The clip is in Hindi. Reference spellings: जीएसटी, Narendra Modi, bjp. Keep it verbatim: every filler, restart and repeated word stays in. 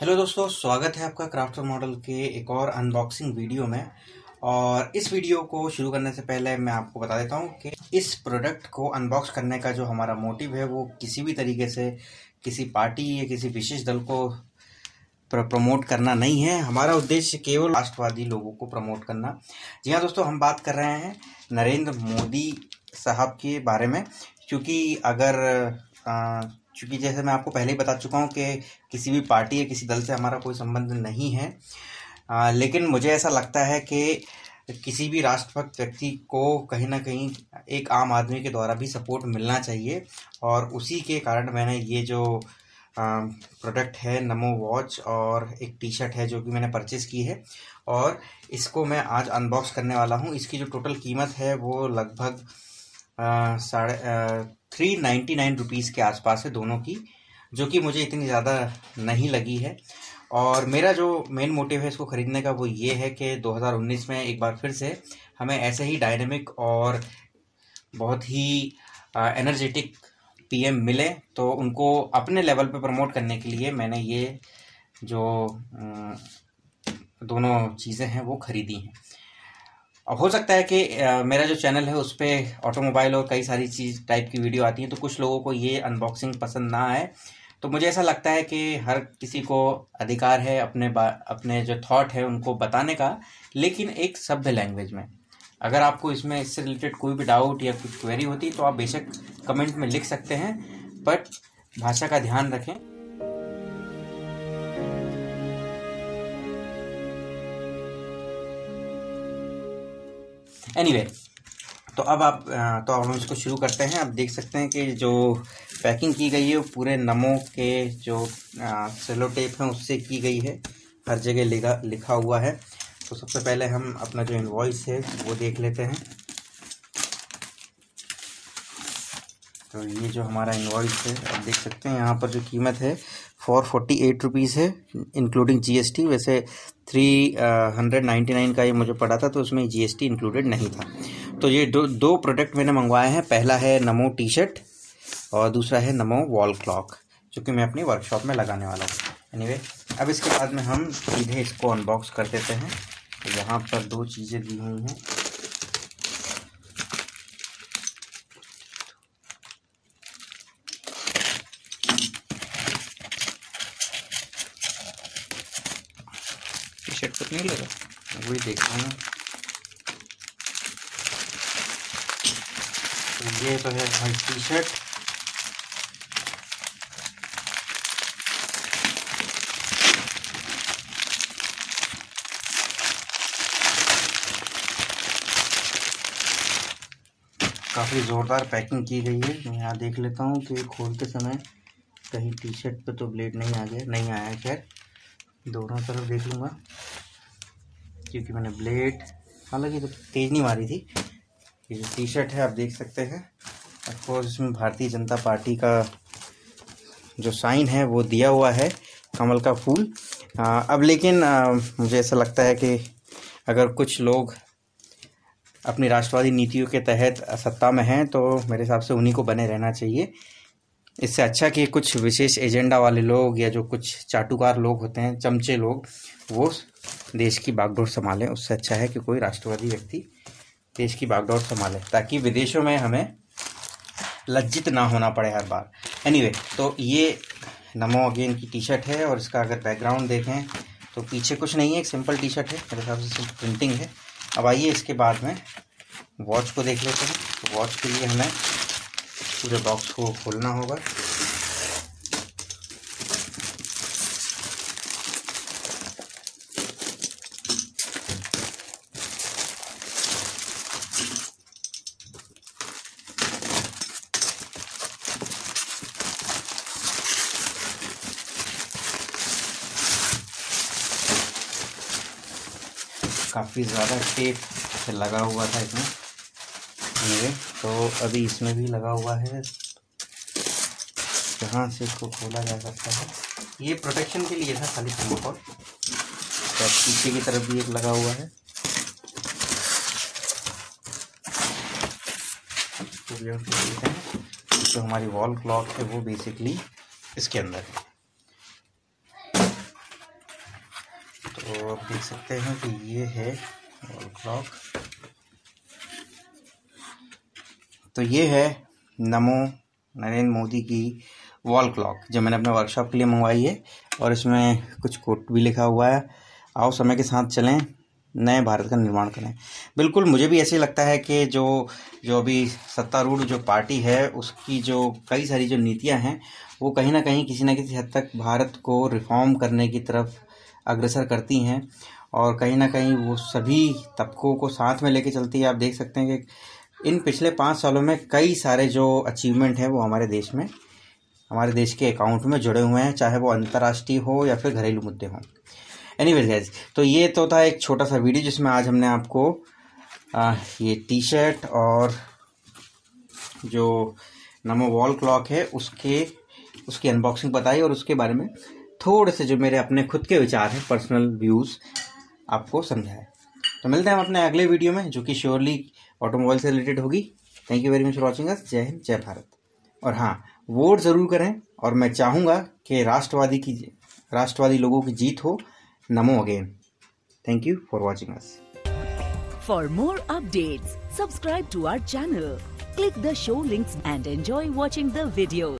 हेलो दोस्तों, स्वागत है आपका क्राफ्ट फोर मॉडल के एक और अनबॉक्सिंग वीडियो में। और इस वीडियो को शुरू करने से पहले मैं आपको बता देता हूं कि इस प्रोडक्ट को अनबॉक्स करने का जो हमारा मोटिव है वो किसी भी तरीके से किसी पार्टी या किसी विशेष दल को प्रमोट करना नहीं है। हमारा उद्देश्य केवल राष्ट्रवादी लोगों को प्रमोट करना। जी हाँ दोस्तों, हम बात कर रहे हैं नरेंद्र मोदी साहब के बारे में, क्योंकि अगर आ, चूँकि जैसे मैं आपको पहले ही बता चुका हूँ कि किसी भी पार्टी या किसी दल से हमारा कोई संबंध नहीं है, आ, लेकिन मुझे ऐसा लगता है कि किसी भी राष्ट्रभक्त व्यक्ति को कहीं ना कहीं एक आम आदमी के द्वारा भी सपोर्ट मिलना चाहिए। और उसी के कारण मैंने ये जो प्रोडक्ट है नमो वॉच और एक टी शर्ट है जो कि मैंने परचेस की है, और इसको मैं आज अनबॉक्स करने वाला हूँ। इसकी जो टोटल कीमत है वो लगभग साढ़े थ्री नाइन्टी नाइन रुपीज़ के आसपास है दोनों की, जो कि मुझे इतनी ज़्यादा नहीं लगी है। और मेरा जो मेन मोटिव है इसको ख़रीदने का वो ये है कि दो हज़ार उन्नीस में एक बार फिर से हमें ऐसे ही डायनेमिक और बहुत ही एनर्जेटिक पीएम मिले, तो उनको अपने लेवल पे प्रमोट करने के लिए मैंने ये जो दोनों चीज़ें हैं वो ख़रीदी हैं। अब हो सकता है कि मेरा जो चैनल है उस पर ऑटोमोबाइल और कई सारी चीज़ टाइप की वीडियो आती हैं, तो कुछ लोगों को ये अनबॉक्सिंग पसंद ना आए। तो मुझे ऐसा लगता है कि हर किसी को अधिकार है अपने अपने जो थॉट है उनको बताने का, लेकिन एक सभ्य लैंग्वेज में। अगर आपको इसमें इससे रिलेटेड कोई भी डाउट या कुछ क्वेरी होती तो आप बेशक कमेंट में लिख सकते हैं, बट भाषा का ध्यान रखें। एनीवे anyway, तो अब आप तो अब हम इसको शुरू करते हैं। आप देख सकते हैं कि जो पैकिंग की गई है वो पूरे नमो के जो सेलो टेप है उससे की गई है, हर जगह लिखा लिखा हुआ है। तो सबसे पहले हम अपना जो इनवॉइस है वो देख लेते हैं। तो ये जो हमारा इनवॉइस है आप देख सकते हैं, यहाँ पर जो कीमत है फोर फोर्टी एट रुपीज़ है इंक्लूडिंग जीएसटी। वैसे थ्री हंड्रेड नाइन्टी नाइन का ये मुझे पड़ा था, तो उसमें जीएसटी इंक्लूडेड नहीं था। तो ये दो दो प्रोडक्ट मैंने मंगवाए हैं, पहला है नमो टी शर्ट और दूसरा है नमो वॉल क्लॉक, जो कि मैं अपनी वर्कशॉप में लगाने वाला हूँ। एनीवे, अब इसके बाद में हम सीधे इसको अनबॉक्स कर देते हैं। तो यहाँ पर दो चीज़ें दी हुई हैं, टी शर्ट कुछ नहीं लगा, वही देख रहा हूँ। तो ये तो है भाई टी शर्ट, काफ़ी ज़ोरदार पैकिंग की गई है। मैं यहाँ देख लेता हूँ कि खोलते समय कहीं टी शर्ट पर तो ब्लेड नहीं आ गया, नहीं आया। खैर दोनों तरफ देख लूँगा, क्योंकि मैंने ब्लेड हालांकि तो तेज़ नहीं मारी थी। ये जो टी शर्ट है आप देख सकते हैं, ऑफकोर्स इसमें भारतीय जनता पार्टी का जो साइन है वो दिया हुआ है, कमल का फूल। आ, अब लेकिन आ, मुझे ऐसा लगता है कि अगर कुछ लोग अपनी राष्ट्रवादी नीतियों के तहत सत्ता में हैं तो मेरे हिसाब से उन्हीं को बने रहना चाहिए। इससे अच्छा कि कुछ विशेष एजेंडा वाले लोग या जो कुछ चाटुकार लोग होते हैं, चमचे लोग, वो देश की बागडोर संभालें। उससे अच्छा है कि कोई राष्ट्रवादी व्यक्ति देश की बागडोर संभाले, ताकि विदेशों में हमें लज्जित ना होना पड़े हर बार। एनीवे, तो ये नमो अगेन की टी शर्ट है, और इसका अगर बैकग्राउंड देखें तो पीछे कुछ नहीं है, एक सिंपल टी शर्ट है, मेरे हिसाब से सिर्फ प्रिंटिंग है। अब आइए इसके बाद में वॉच को देख लेते हैं। तो वॉच के लिए हमें पूरे बॉक्स को खोलना होगा। काफ़ी ज़्यादा टेप लगा हुआ था इसमें, ये तो अभी इसमें भी लगा हुआ है, जहाँ से इसको खोला जा सकता है। ये प्रोटेक्शन के लिए था खाली थर्मोकोल। तो पीछे की तरफ भी एक लगा हुआ है, तो जो हमारी वॉल क्लॉक है वो बेसिकली इसके अंदर है। तो आप देख सकते हैं कि ये है वॉल क्लॉक। तो ये है नमो नरेंद्र मोदी की वॉल क्लॉक जो मैंने अपने वर्कशॉप के लिए मंगवाई है, और इसमें कुछ कोट भी लिखा हुआ है, आओ समय के साथ चलें, नए भारत का निर्माण करें। बिल्कुल मुझे भी ऐसे लगता है कि जो जो अभी सत्तारूढ़ जो पार्टी है उसकी जो कई सारी जो नीतियां हैं वो कहीं ना कहीं किसी ना किसी हद तक भारत को रिफॉर्म करने की तरफ अग्रसर करती हैं, और कहीं ना कहीं वो सभी तबकों को साथ में लेके चलती है। आप देख सकते हैं कि इन पिछले पाँच सालों में कई सारे जो अचीवमेंट हैं वो हमारे देश में हमारे देश के अकाउंट में जुड़े हुए हैं, चाहे वो अंतर्राष्ट्रीय हो या फिर घरेलू मुद्दे हों। एनीवेज गाइस, तो ये तो था एक छोटा सा वीडियो जिसमें आज हमने आपको आ, ये टी शर्ट और जो नमो वॉल क्लॉक है उसके उसकी अनबॉक्सिंग बताई, और उसके बारे में थोड़े से जो मेरे अपने खुद के विचार हैं, पर्सनल व्यूज़ आपको समझाए। तो मिलते हैं हम अपने अगले वीडियो में जो कि श्योरली ऑटोमोबाइल से रिलेटेड होगी। Thank you very much for watching us. जय हिंद, जय भारत। और हाँ, वोट ज़रूर करें, और मैं चाहूँगा कि राष्ट्रवादी की राष्ट्रवादी लोगों की जीत हो। Namo again. Thank you for watching us. For more updates, subscribe to our channel, click the show links and enjoy watching the videos.